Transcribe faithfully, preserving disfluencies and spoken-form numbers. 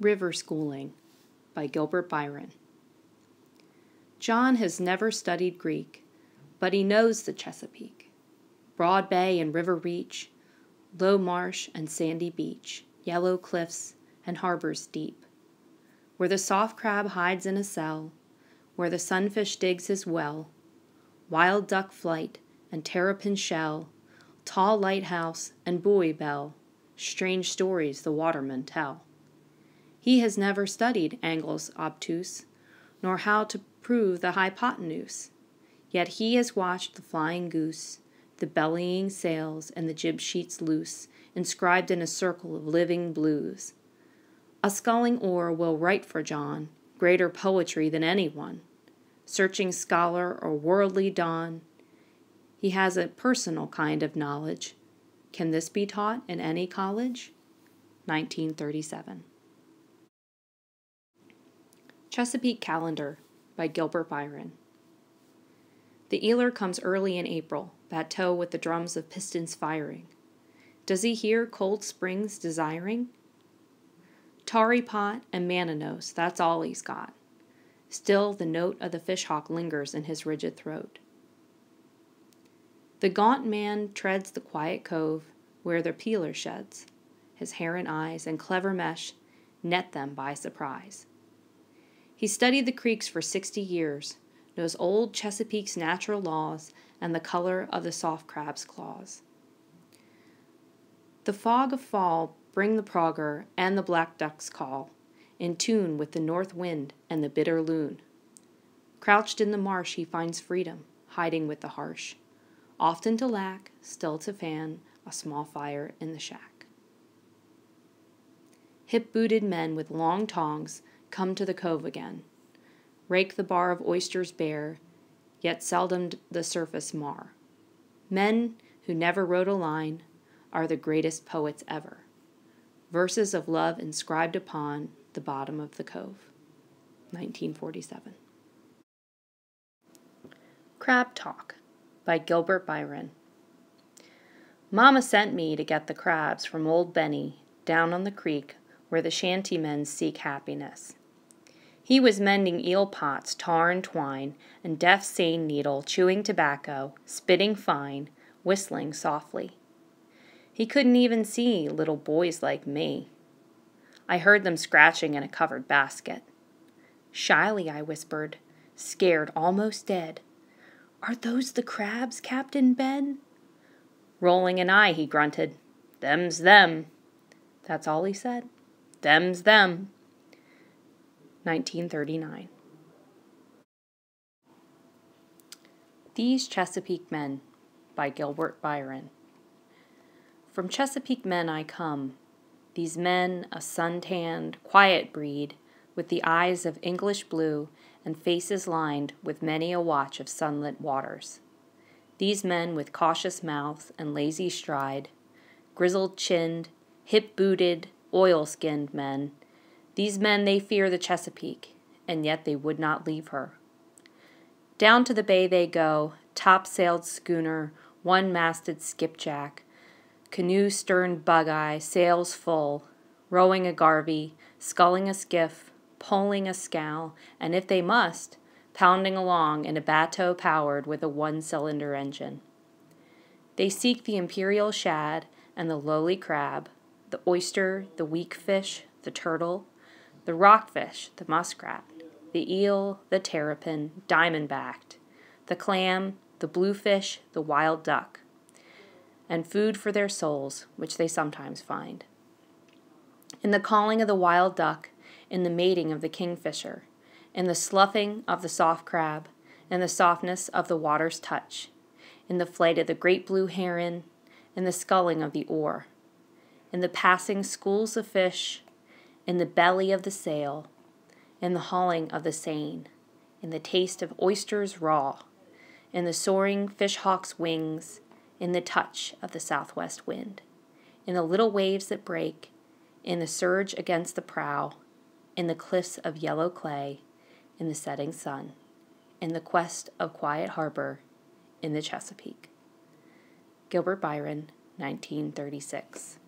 River Schooling by Gilbert Byron. John has never studied Greek, but he knows the Chesapeake, broad bay and river reach, low marsh and sandy beach, yellow cliffs and harbors deep, where the soft crab hides in a cell, where the sunfish digs his well, wild duck flight and terrapin shell, tall lighthouse and buoy bell, strange stories the watermen tell. He has never studied angles obtuse, nor how to prove the hypotenuse, yet he has watched the flying goose, the bellying sails and the jib sheets loose, inscribed in a circle of living blues. A sculling oar will write for John greater poetry than anyone, searching scholar or worldly don. He has a personal kind of knowledge. Can this be taught in any college? nineteen thirty-seven. Chesapeake Calendar by Gilbert Byron. The eeler comes early in April, bateau with the drums of pistons firing. Does he hear cold springs desiring? Tarry pot and mananos, that's all he's got. Still the note of the fish hawk lingers in his rigid throat. The gaunt man treads the quiet cove where the peeler sheds. His heron eyes and clever mesh net them by surprise. He studied the creeks for sixty years, knows old Chesapeake's natural laws and the color of the soft crab's claws. The fog of fall bring the progrer and the black duck's call, in tune with the north wind and the bitter loon. Crouched in the marsh he finds freedom, hiding with the harsh, often to lack, still to fan a small fire in the shack. Hip-booted men with long tongs come to the cove again, rake the bar of oysters bare, yet seldom the surface mar. Men who never wrote a line are the greatest poets ever, verses of love inscribed upon the bottom of the cove. nineteen forty-seven. Crab Talk by Gilbert Byron. Mama sent me to get the crabs from old Benny down on the creek where the shantymen seek happiness. He was mending eel pots, tar and twine, and deaf seine needle, chewing tobacco, spitting fine, whistling softly. He couldn't even see little boys like me. I heard them scratching in a covered basket. Shyly I whispered, scared almost dead, "Are those the crabs, Captain Ben?" Rolling an eye, he grunted, "Them's them." That's all he said. Them's them. nineteen thirty-nine. These Chesapeake Men by Gilbert Byron. From Chesapeake men I come, these men a sun-tanned, quiet breed, with the eyes of English blue and faces lined with many a watch of sunlit waters. These men with cautious mouth and lazy stride, grizzled-chinned, hip-booted, oil-skinned men. These men, they fear the Chesapeake, and yet they would not leave her. Down to the bay they go, top-sailed schooner, one-masted skipjack, canoe stern bug-eye, sails full, rowing a garvey, sculling a skiff, poling a scow, and if they must, pounding along in a bateau powered with a one-cylinder engine. They seek the imperial shad and the lowly crab, the oyster, the weak fish, the turtle, the rockfish, the muskrat, the eel, the terrapin, diamond-backed, the clam, the bluefish, the wild duck, and food for their souls, which they sometimes find. In the calling of the wild duck, in the mating of the kingfisher, in the sloughing of the soft crab, in the softness of the water's touch, in the flight of the great blue heron, in the sculling of the oar, in the passing schools of fish, in the belly of the sail, in the hauling of the seine, in the taste of oysters raw, in the soaring fish hawk's wings, in the touch of the southwest wind, in the little waves that break, in the surge against the prow, in the cliffs of yellow clay, in the setting sun, in the quest of quiet harbor, in the Chesapeake. Gilbert Byron, nineteen thirty-six.